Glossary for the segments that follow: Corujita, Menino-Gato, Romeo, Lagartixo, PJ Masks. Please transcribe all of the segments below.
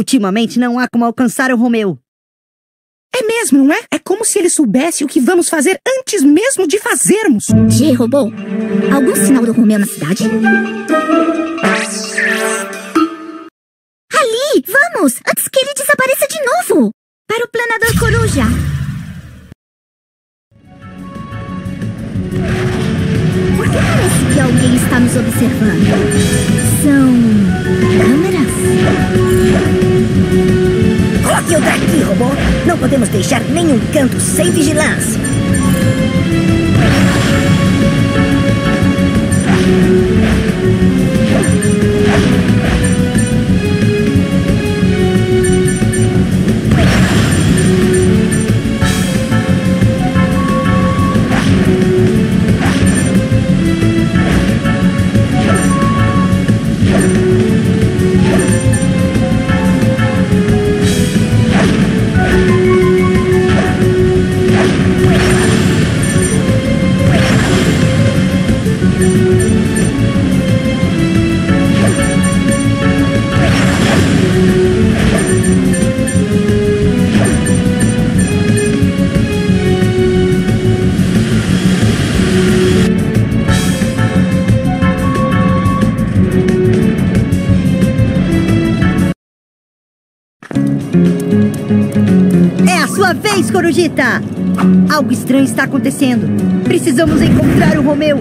Ultimamente não há como alcançar o Romeu. É mesmo, não é? É como se ele soubesse o que vamos fazer antes mesmo de fazermos. G, robô, algum sinal do Romeu na cidade? Ali, vamos! Antes que ele desapareça de novo! Para o planador coruja. Por que parece que alguém está nos observando? São câmeras? Coloque-o daqui, robô! Não podemos deixar nenhum canto sem vigilância! Vez, Corujita! Algo estranho está acontecendo. Precisamos encontrar o Romeu.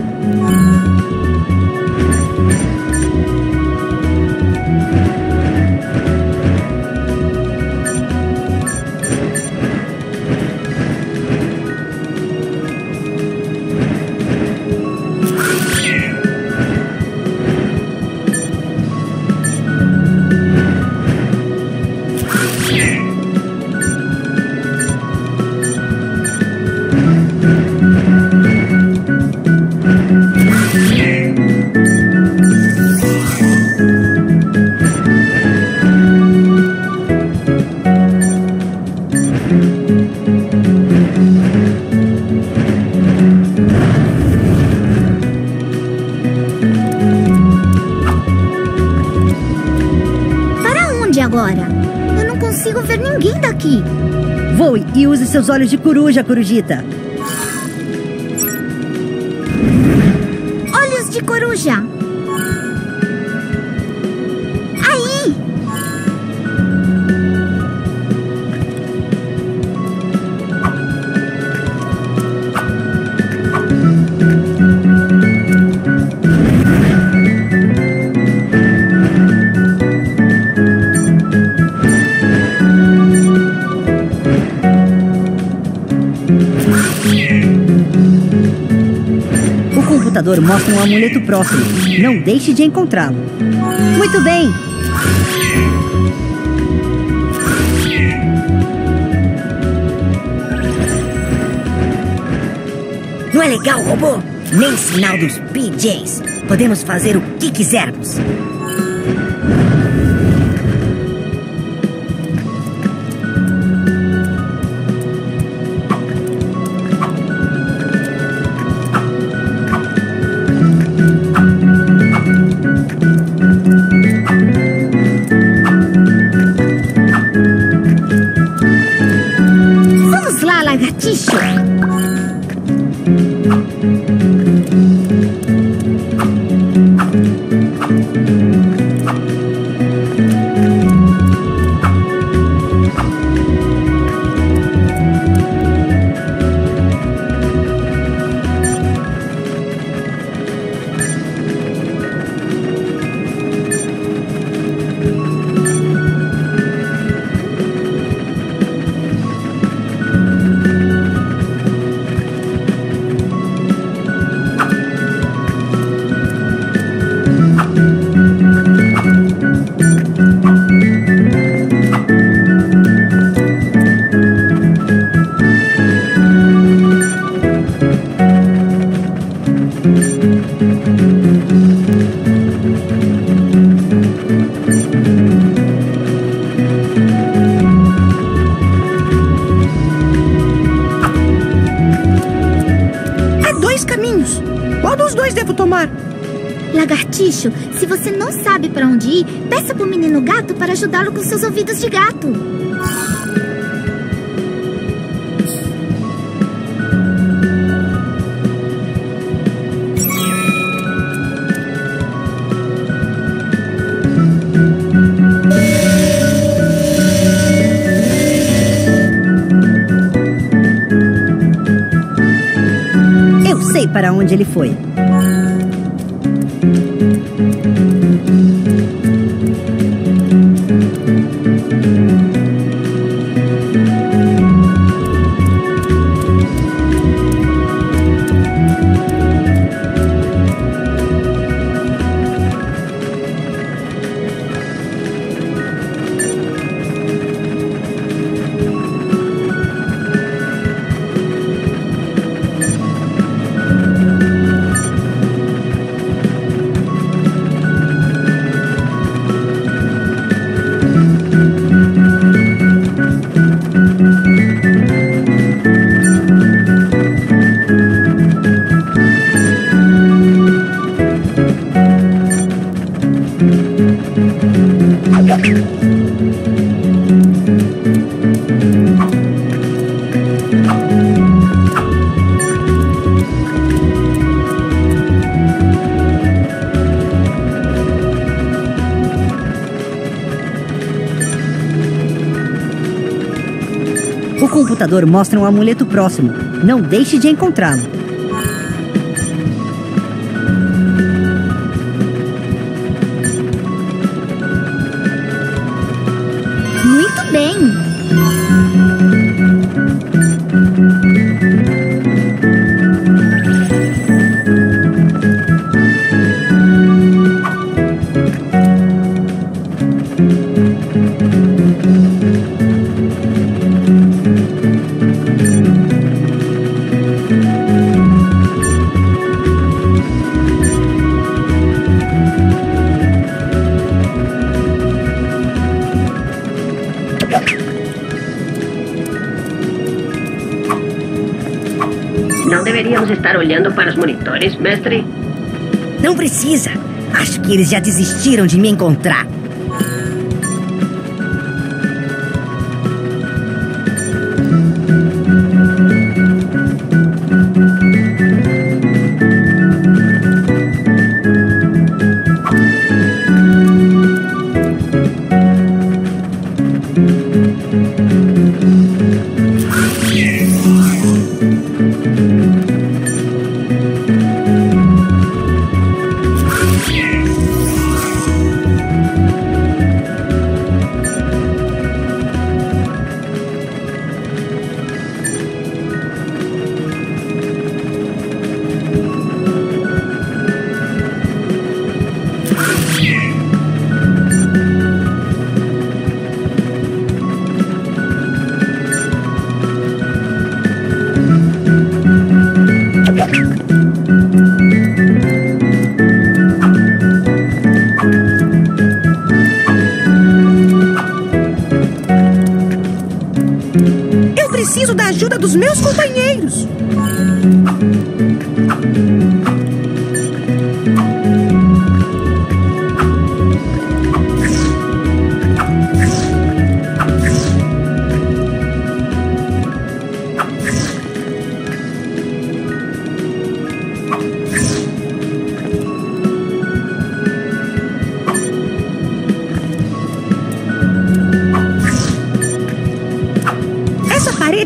Voe e use seus olhos de coruja, Corujita. Olhos de coruja. Aí! O computador mostra um amuleto próximo. Não deixe de encontrá-lo. Muito bem! Não é legal, robô? Nem sinal dos PJs. Podemos fazer o que quisermos. Lagartixo, se você não sabe para onde ir, peça pro menino gato para ajudá-lo com seus ouvidos de gato. Eu sei para onde ele foi. O computador mostra um amuleto próximo. Não deixe de encontrá-lo. Muito bem! Não deveríamos estar olhando para os monitores, mestre? Não precisa. Acho que eles já desistiram de me encontrar. Eu preciso da ajuda dos meus companheiros.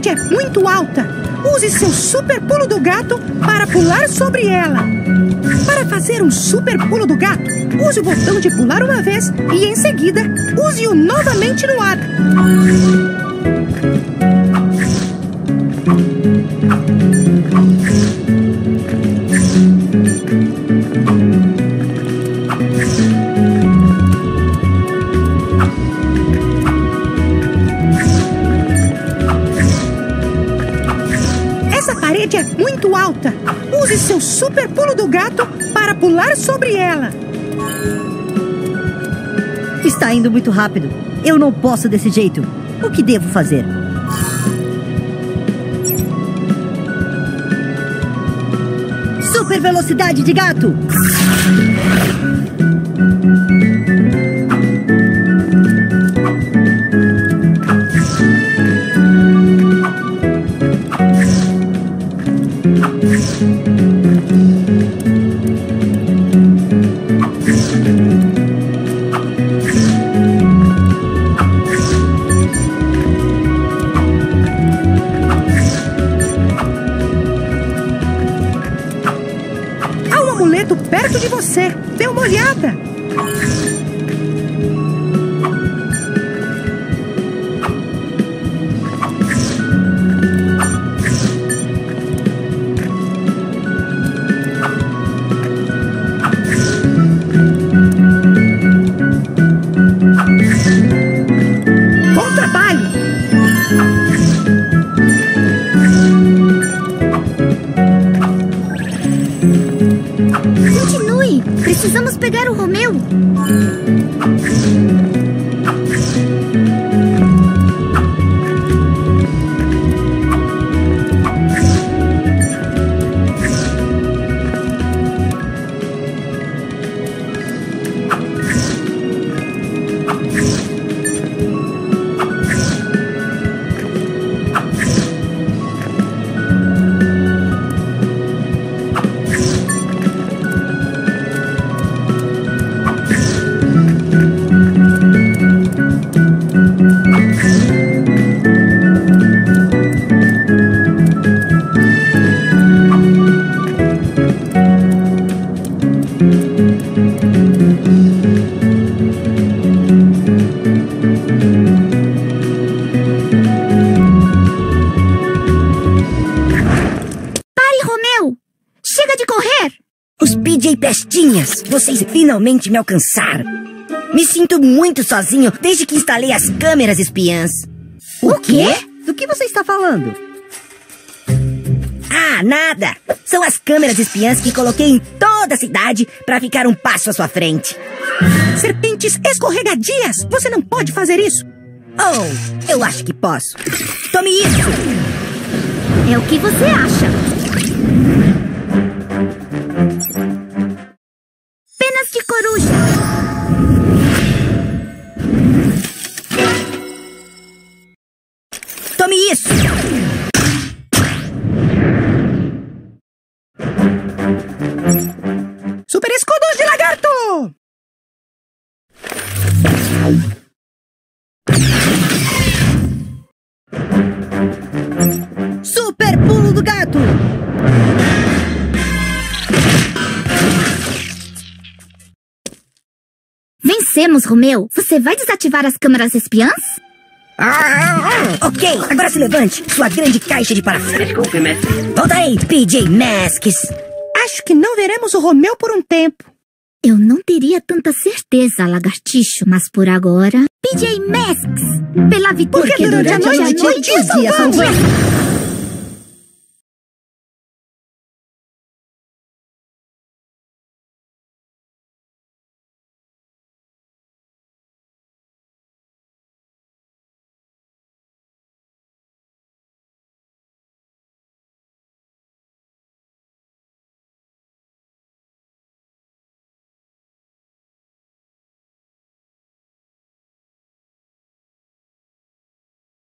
É muito alta. Use seu super pulo do gato para pular sobre ela. Para fazer um super pulo do gato, use o botão de pular uma vez e em seguida use-o novamente no ar. É muito alta. Use seu super pulo do gato para pular sobre ela. Está indo muito rápido. Eu não posso desse jeito. O que devo fazer? super velocidade de gato. Perto de você, dê uma olhada. Bom trabalho. Precisamos pegar o Romeo. PJ Pestinhas, vocês finalmente me alcançaram. Me sinto muito sozinho desde que instalei as câmeras espiãs. O quê? Do que você está falando? Ah, nada. São as câmeras espiãs que coloquei em toda a cidade para ficar um passo à sua frente. Serpentes escorregadias, você não pode fazer isso. Oh, eu acho que posso. Tome isso. É o que você acha. Penas de coruja. Tome isso. Super escudos de lagarto. Super pulo do gato. Vencemos, Romeo. Você vai desativar as câmeras espiãs? Ok, agora se levante, sua grande caixa de parafusos. Desculpe, mestre. Volta aí, PJ Masks. Acho que não veremos o Romeo por um tempo. Eu não teria tanta certeza, Lagartixo, mas por agora... PJ Masks, pela vitória que durante a noite e o dia salvamos.